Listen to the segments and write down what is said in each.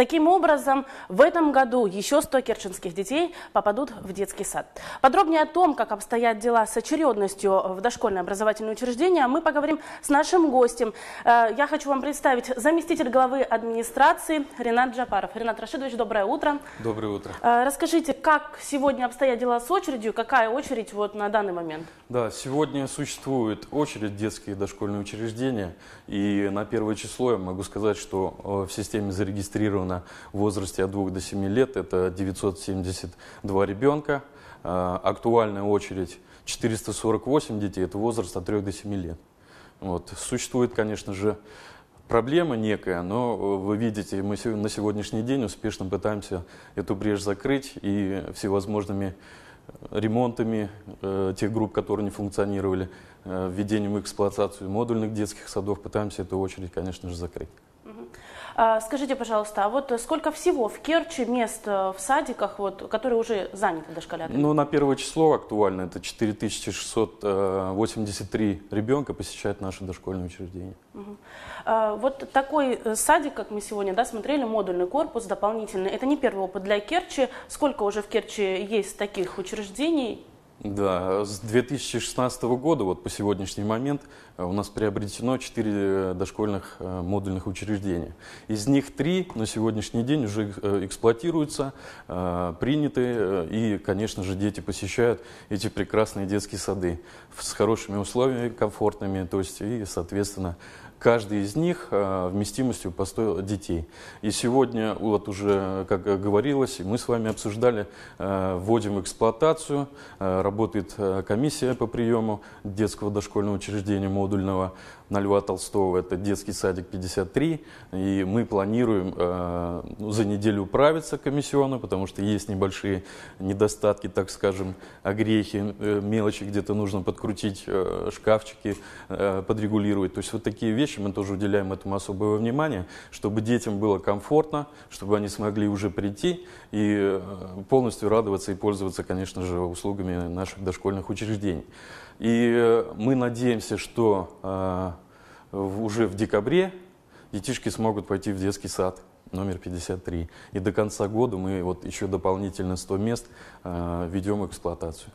Таким образом, в этом году еще 100 керченских детей попадут в детский сад. Подробнее о том, как обстоят дела с очередностью в дошкольное образовательное учреждение, мы поговорим с нашим гостем. Я хочу вам представить заместитель главы администрации Ренат Джапаров. Ренат Рашидович, доброе утро. Доброе утро. Расскажите, как сегодня обстоят дела с очередью, какая очередь вот на данный момент? Да, сегодня существует очередь в детские дошкольные учреждения, и на 1 число я могу сказать, что в системе зарегистрировано в возрасте от 2 до 7 лет, это 972 ребенка, актуальная очередь 448 детей, это возраст от 3 до 7 лет. Вот. Существует, конечно же, проблема некая, но вы видите, мы на сегодняшний день успешно пытаемся эту брешь закрыть и всевозможными ремонтами тех групп, которые не функционировали, введением в эксплуатацию модульных детских садов пытаемся эту очередь, конечно же, закрыть. Скажите, пожалуйста, а вот сколько всего в Керчи мест в садиках, вот, которые уже заняты дошколятами? Ну, на 1 число актуально это 4683 ребенка посещают наши дошкольные учреждения. Угу. Вот такой садик, как мы сегодня смотрели, модульный корпус дополнительный, это не первый опыт для Керчи. Сколько уже в Керчи есть таких учреждений? Да, с 2016 года вот по сегодняшний момент у нас приобретено 4 дошкольных модульных учреждения. Из них 3 на сегодняшний день уже эксплуатируются, приняты, и, конечно же, дети посещают эти прекрасные детские сады с хорошими условиями, комфортными, то есть и, соответственно, каждый из них вместимостью по 100 детей. И сегодня, вот уже, как говорилось, мы с вами обсуждали, вводим в эксплуатацию, работает комиссия по приему детского дошкольного учреждения модульного на Льва Толстого, это детский садик 53, и мы планируем за неделю управиться комиссионно, потому что есть небольшие недостатки, так скажем, огрехи, мелочи, где-то нужно подкрутить шкафчики, подрегулировать. То есть вот такие вещи мы тоже уделяем этому особое внимание, чтобы детям было комфортно, чтобы они смогли уже прийти и полностью радоваться и пользоваться, конечно же, услугами наших дошкольных учреждений. И мы надеемся, что уже в декабре детишки смогут пойти в детский сад номер 53. И до конца года мы вот еще дополнительно 100 мест ведем в эксплуатацию.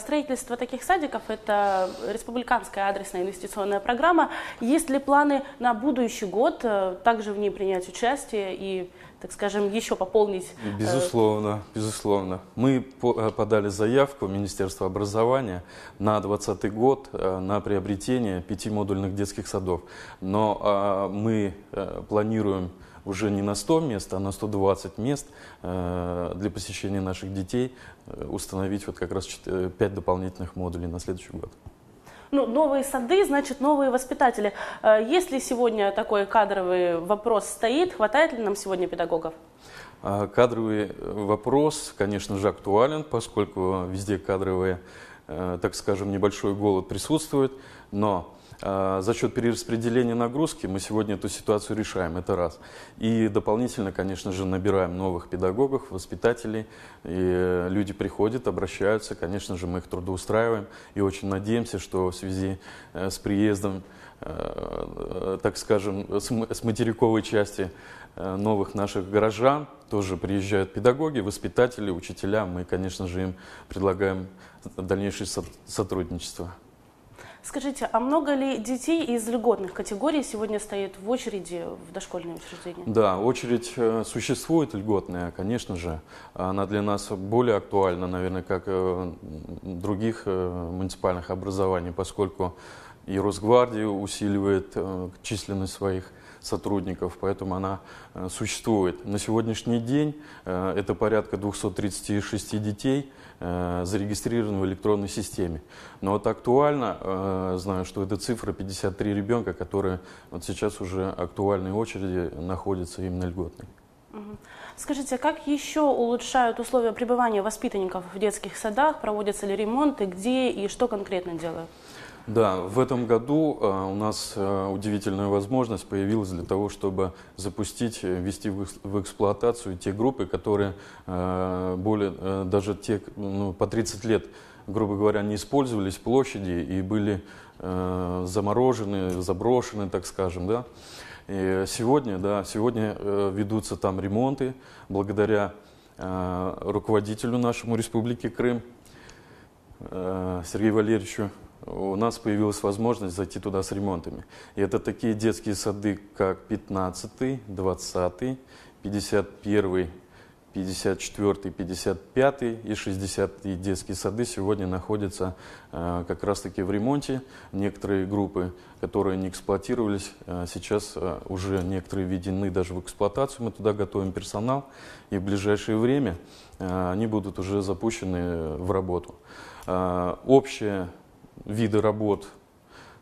Строительство таких садиков – это республиканская адресная инвестиционная программа. Есть ли планы на будущий год также в ней принять участие и, так скажем, еще пополнить? Безусловно, безусловно. Мы подали заявку в Министерство образования на 2020 год на приобретение 5 модульных детских садов. Но мы планируем уже не на 100 мест, а на 120 мест для посещения наших детей установить вот как раз 5 дополнительных модулей на следующий год. Ну, новые сады, значит, новые воспитатели. Если сегодня такой кадровый вопрос стоит, хватает ли нам сегодня педагогов? Кадровый вопрос, конечно же, актуален, поскольку везде кадровые, так скажем, небольшой голод присутствует, но за счет перераспределения нагрузки мы сегодня эту ситуацию решаем, это раз. И дополнительно, конечно же, набираем новых педагогов, воспитателей. И люди приходят, обращаются, конечно же, мы их трудоустраиваем. И очень надеемся, что в связи с приездом, так скажем, с материковой части новых наших горожан тоже приезжают педагоги, воспитатели, учителя. Мы, конечно же, им предлагаем дальнейшее сотрудничество. Скажите, а много ли детей из льготных категорий сегодня стоит в очереди в дошкольные учреждения? Да, очередь существует льготная, конечно же. Она для нас более актуальна, наверное, как других муниципальных образований, поскольку и Росгвардия усиливает численность своих сотрудников, поэтому она существует. На сегодняшний день это порядка 236 детей зарегистрированы в электронной системе. Но вот актуально, знаю, что это цифра 53 ребенка, которые вот сейчас уже актуальной очереди находятся именно льготной. Скажите, как еще улучшают условия пребывания воспитанников в детских садах? Проводятся ли ремонты, где и что конкретно делают? Да, в этом году у нас удивительная возможность появилась для того, чтобы запустить, ввести в эксплуатацию те группы, которые даже те, по 30 лет, грубо говоря, не использовались площади и были заморожены, заброшены, так скажем, да. И сегодня, да, сегодня ведутся там ремонты благодаря руководителю нашему Республики Крым Сергею Валерьевичу. У нас появилась возможность зайти туда с ремонтами. И это такие детские сады, как 15-й, 20-й, 51-й, 54-й, 55-й и 60-й детские сады сегодня находятся как раз-таки в ремонте. Некоторые группы, которые не эксплуатировались, сейчас уже некоторые введены даже в эксплуатацию. Мы туда готовим персонал, и в ближайшее время они будут уже запущены в работу. Общие виды работ,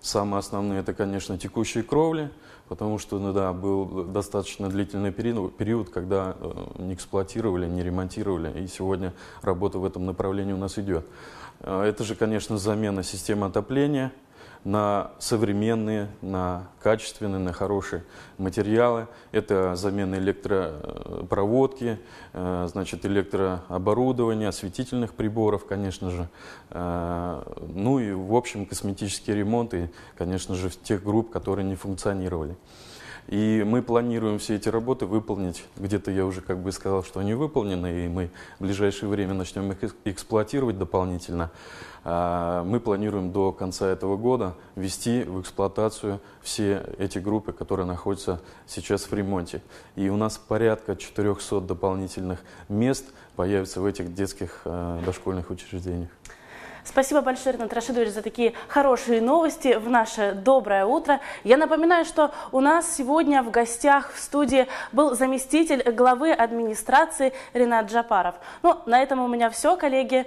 самые основные, это, конечно, текущие кровли, потому что, ну да, был достаточно длительный период, когда не эксплуатировали, не ремонтировали, и сегодня работа в этом направлении у нас идет. Это же, конечно, замена системы отопления на современные, на качественные, на хорошие материалы. Это замена электропроводки, значит, электрооборудования, осветительных приборов, конечно же. Ну и, в общем, косметические ремонты, конечно же, тех групп, которые не функционировали. И мы планируем все эти работы выполнить. Где-то я уже как бы сказал, что они выполнены, и мы в ближайшее время начнем их эксплуатировать дополнительно. Мы планируем до конца этого года ввести в эксплуатацию все эти группы, которые находятся сейчас в ремонте. И у нас порядка 400 дополнительных мест появится в этих детских дошкольных учреждениях. Спасибо большое, Ренат Рашидович, за такие хорошие новости в наше доброе утро. Я напоминаю, что у нас сегодня в гостях в студии был заместитель главы администрации Ренат Джапаров. Ну, на этом у меня все, коллеги.